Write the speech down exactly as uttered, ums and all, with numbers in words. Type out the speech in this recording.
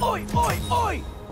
Oi, oi, oi!